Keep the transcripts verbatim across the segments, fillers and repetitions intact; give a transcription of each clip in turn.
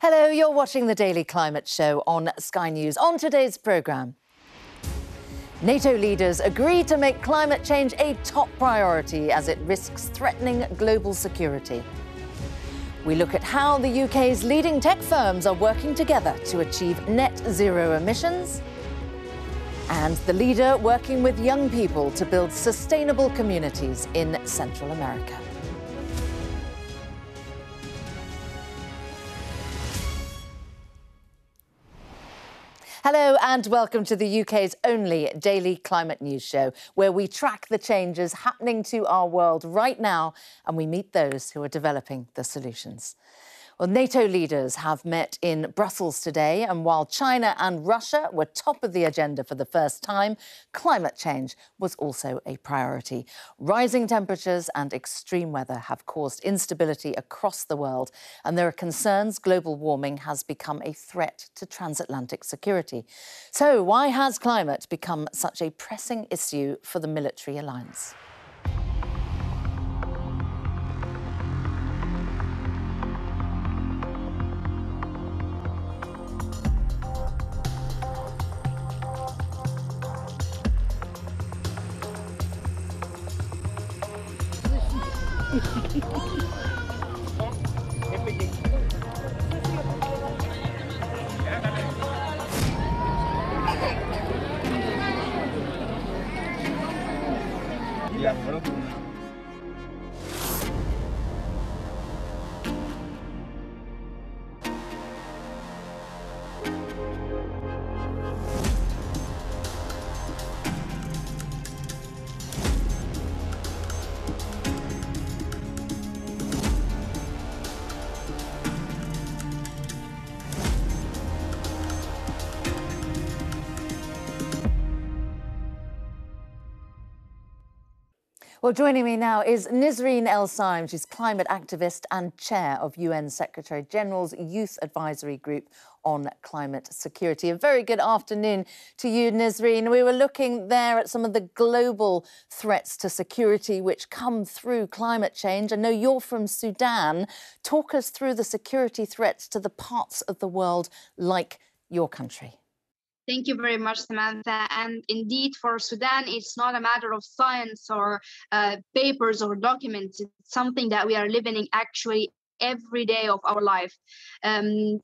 Hello, you're watching the Daily Climate Show on Sky News. On today's programme, NATO leaders agree to make climate change a top priority as it risks threatening global security. We look at how the U K's leading tech firms are working together to achieve net zero emissions. And the leader working with young people to build sustainable communities in Central America. Hello and welcome to the U K's only daily climate news show, where we track the changes happening to our world right now and we meet those who are developing the solutions. Well, NATO leaders have met in Brussels today, and while China and Russia were top of the agenda for the first time, climate change was also a priority. Rising temperatures and extreme weather have caused instability across the world, and there are concerns global warming has become a threat to transatlantic security. So why has climate become such a pressing issue for the military alliance? Well, joining me now is Nisreen El-Sime. She's climate activist and chair of U N Secretary-General's Youth Advisory Group on Climate Security. A very good afternoon to you, Nisreen. We were looking there at some of the global threats to security which come through climate change. I know you're from Sudan. Talk us through the security threats to the parts of the world like your country. Thank you very much, Samantha. And indeed, for Sudan, it's not a matter of science or uh, papers or documents. It's something that we are living in actually every day of our life. Um,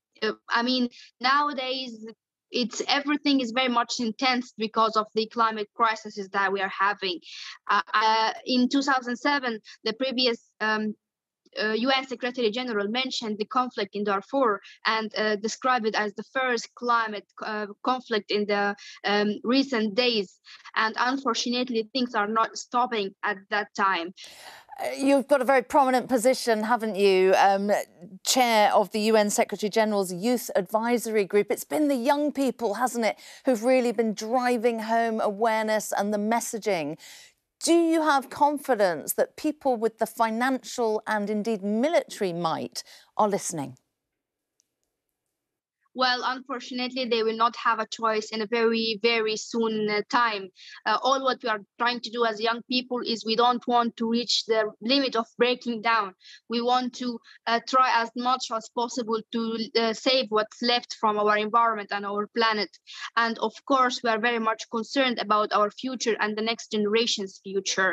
I mean, nowadays, it's everything is very much intense because of the climate crises that we are having. Uh, uh, in two thousand seven, the previous um, Uh, U N Secretary General mentioned the conflict in Darfur and uh, described it as the first climate uh, conflict in the um, recent days. And unfortunately, things are not stopping at that time. You've got a very prominent position, haven't you? Um, chair of the U N Secretary-General's Youth Advisory Group. It's been the young people, hasn't it, who've really been driving home awareness and the messaging. Do you have confidence that people with the financial and indeed military might are listening? Well, unfortunately, they will not have a choice in a very, very soon uh, time. Uh, all what we are trying to do as young people is we don't want to reach the limit of breaking down. We want to uh, try as much as possible to uh, save what's left from our environment and our planet. And of course, we are very much concerned about our future and the next generation's future.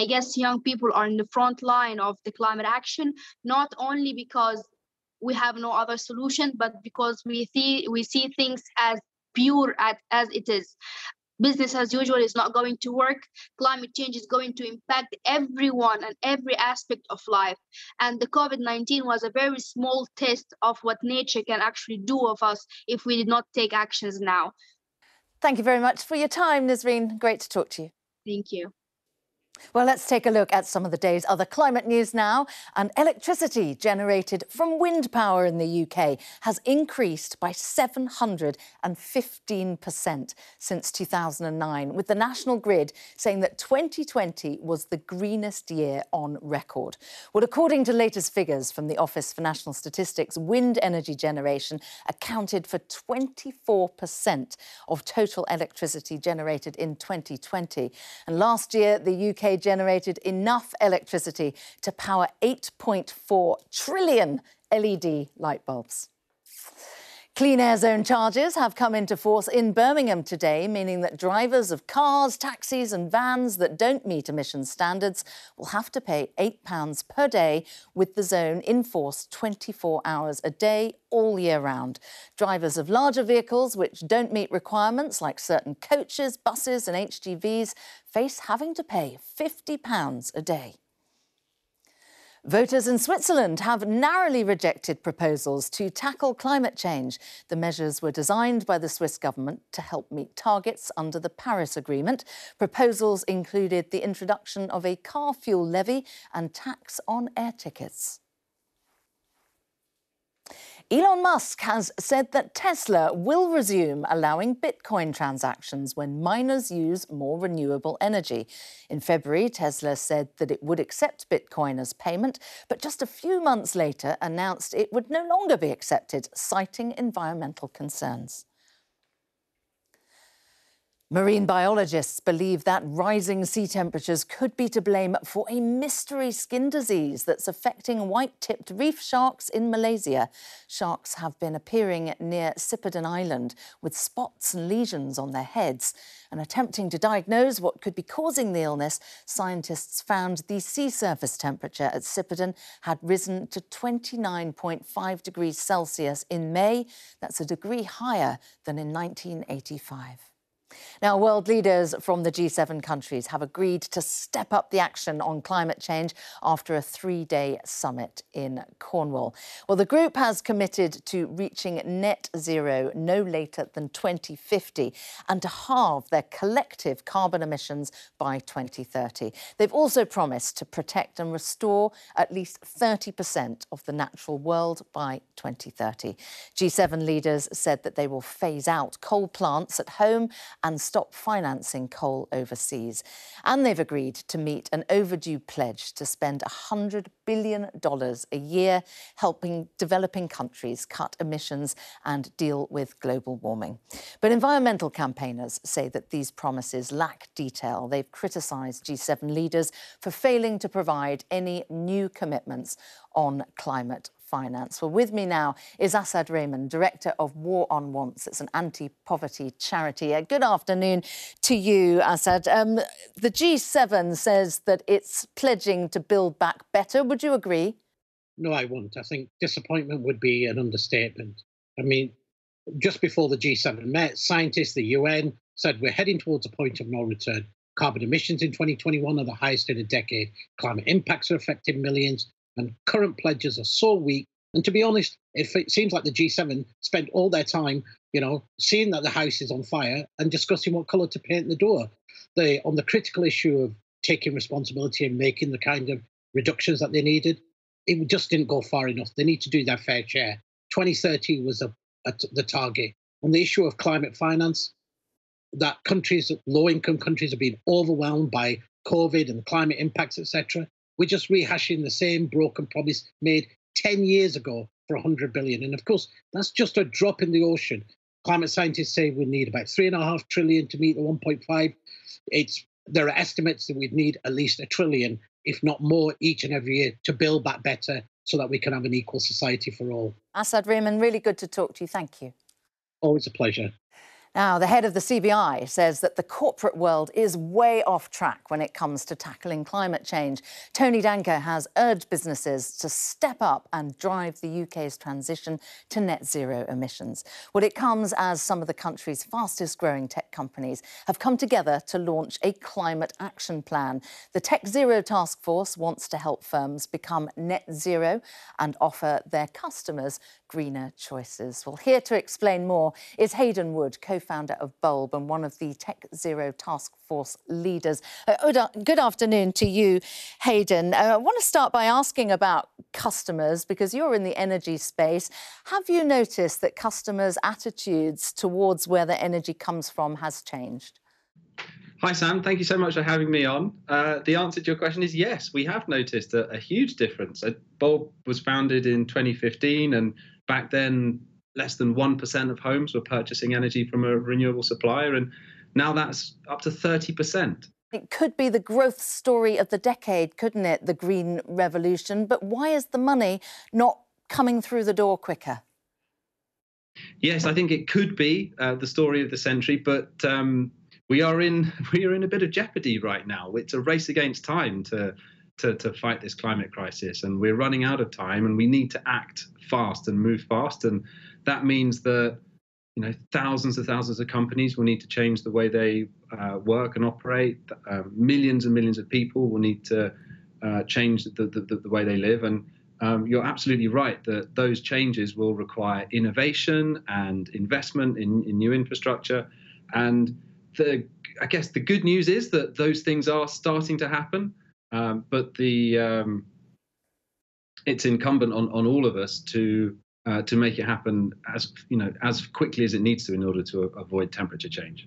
I guess young people are in the front line of the climate action, not only because we have no other solution, but because we see we see things as pure at, as it is. Business as usual is not going to work. Climate change is going to impact everyone and every aspect of life. And the COVID nineteen was a very small test of what nature can actually do of us if we did not take actions now. Thank you very much for your time, Nisreen. Great to talk to you. Thank you. Well, let's take a look at some of the day's other climate news now. And electricity generated from wind power in the U K has increased by seven hundred fifteen percent since two thousand nine, with the National Grid saying that twenty twenty was the greenest year on record. Well, according to latest figures from the Office for National Statistics, wind energy generation accounted for twenty-four percent of total electricity generated in twenty twenty. And last year, the U K generated enough electricity to power eight point four trillion L E D light bulbs. month. Clean air zone charges have come into force in Birmingham today, meaning that drivers of cars, taxis and vans that don't meet emission standards will have to pay eight pounds per day, with the zone in force twenty-four hours a day, all year round. Drivers of larger vehicles which don't meet requirements, like certain coaches, buses and H G Vs, face having to pay fifty pounds a day. Voters in Switzerland have narrowly rejected proposals to tackle climate change. The measures were designed by the Swiss government to help meet targets under the Paris Agreement. Proposals included the introduction of a car fuel levy and tax on air tickets. Elon Musk has said that Tesla will resume allowing Bitcoin transactions when miners use more renewable energy. In February, Tesla said that it would accept Bitcoin as payment, but just a few months later announced it would no longer be accepted, citing environmental concerns. Marine biologists believe that rising sea temperatures could be to blame for a mystery skin disease that's affecting white-tipped reef sharks in Malaysia. Sharks have been appearing near Sipadan Island with spots and lesions on their heads. And attempting to diagnose what could be causing the illness, scientists found the sea surface temperature at Sipadan had risen to twenty-nine point five degrees Celsius in May. That's a degree higher than in nineteen eighty-five. Now, world leaders from the G seven countries have agreed to step up the action on climate change after a three-day summit in Cornwall. Well, the group has committed to reaching net zero no later than twenty fifty and to halve their collective carbon emissions by twenty thirty. They've also promised to protect and restore at least thirty percent of the natural world by twenty thirty. G seven leaders said that they will phase out coal plants at home and stop financing coal overseas. And they've agreed to meet an overdue pledge to spend one hundred billion dollars a year helping developing countries cut emissions and deal with global warming. But environmental campaigners say that these promises lack detail. They've criticised G seven leaders for failing to provide any new commitments on climate finance. Well, with me now is Asad Raymond, director of War on Wants. It's an anti-poverty charity. Uh, good afternoon to you, Asad. Um, the G seven says that it's pledging to build back better. Would you agree? No, I won't. I think disappointment would be an understatement. I mean, just before the G seven met, scientists, the U N, said we're heading towards a point of no return. Carbon emissions in twenty twenty-one are the highest in a decade. Climate impacts are affecting millions. And current pledges are so weak. And to be honest, if it seems like the G seven spent all their time, you know, seeing that the house is on fire and discussing what colour to paint the door. They, on the critical issue of taking responsibility and making the kind of reductions that they needed, it just didn't go far enough. They need to do their fair share. twenty thirty was a, a, the target. On the issue of climate finance, that countries, low-income countries, have been overwhelmed by COVID and climate impacts, et cetera. We're just rehashing the same broken promise made ten years ago for one hundred billion. And of course, that's just a drop in the ocean. Climate scientists say we need about three and a half trillion to meet the one point five. It's, there are estimates that we'd need at least a trillion, if not more, each and every year to build back better so that we can have an equal society for all. Asad Raymond, really good to talk to you. Thank you. Always a pleasure. Now, the head of the C B I says that the corporate world is way off track when it comes to tackling climate change. Tony Danker has urged businesses to step up and drive the U K's transition to net zero emissions. Well, it comes as some of the country's fastest growing tech companies have come together to launch a climate action plan. The Tech Zero Task Force wants to help firms become net zero and offer their customers greener choices. Well, here to explain more is Hayden Wood, co founder of Bulb and one of the Tech Zero Task Force leaders. Uh, good afternoon to you, Hayden. Uh, I want to start by asking about customers, because you're in the energy space. Have you noticed that customers' attitudes towards where their energy comes from has changed? Hi, Sam. Thank you so much for having me on. Uh, the answer to your question is yes, we have noticed a, a huge difference. Bulb was founded in twenty fifteen, and back then, less than one percent of homes were purchasing energy from a renewable supplier, and now that's up to thirty percent. It could be the growth story of the decade, couldn't it, the green revolution? But why is the money not coming through the door quicker? yes, I think it could be uh, the story of the century, but um, we are in we are in a bit of jeopardy right now. It's a race against time to, to to fight this climate crisis, and we're running out of time, and we need to act fast and move fast, and that means that you know thousands and thousands of companies will need to change the way they uh, work and operate. Uh, millions and millions of people will need to uh, change the, the the way they live, and Um, you're absolutely right that those changes will require innovation and investment in, in new infrastructure. And the, I guess the good news is that those things are starting to happen, um, but the um, it's incumbent on, on all of us to uh, to make it happen as you know as quickly as it needs to in order to a- avoid temperature change.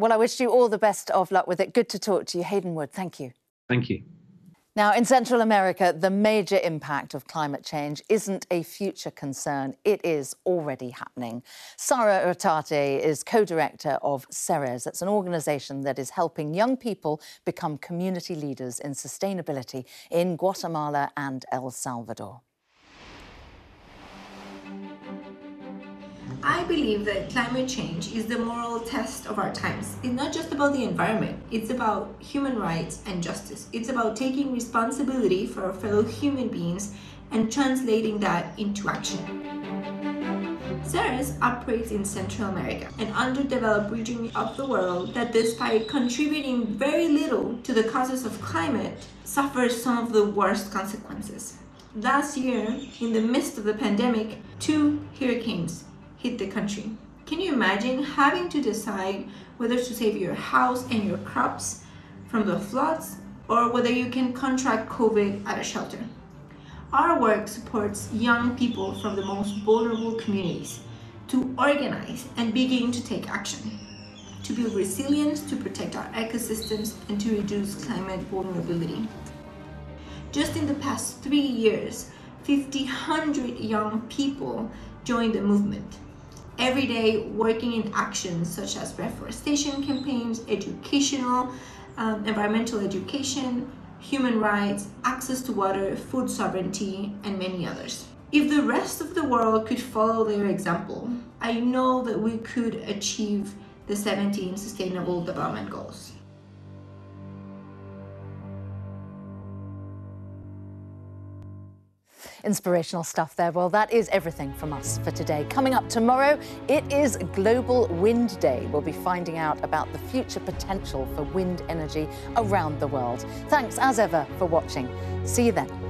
Well, I wish you all the best of luck with it. Good to talk to you, Hayden Wood. Thank you. Thank you. Now, in Central America, the major impact of climate change isn't a future concern. It is already happening. Sara Otate is co-director of Ceres. It's an organisation that is helping young people become community leaders in sustainability in Guatemala and El Salvador. I believe that climate change is the moral test of our times. It's not just about the environment, it's about human rights and justice. It's about taking responsibility for our fellow human beings and translating that into action. Ceres operates in Central America, an underdeveloped region of the world that, despite contributing very little to the causes of climate, suffers some of the worst consequences. Last year, in the midst of the pandemic, two hurricanes hit the country. Can you imagine having to decide whether to save your house and your crops from the floods or whether you can contract COVID at a shelter? Our work supports young people from the most vulnerable communities to organize and begin to take action, to build resilience, to protect our ecosystems, and to reduce climate vulnerability. Just in the past three years, fifteen hundred young people joined the movement. Every day working in actions such as reforestation campaigns, educational, um, environmental education, human rights, access to water, food sovereignty, and many others. If the rest of the world could follow their example, I know that we could achieve the seventeen Sustainable Development Goals. Inspirational stuff there. Well, that is everything from us for today. Coming up tomorrow, it is Global Wind Day. We'll be finding out about the future potential for wind energy around the world. Thanks, as ever, for watching. See you then.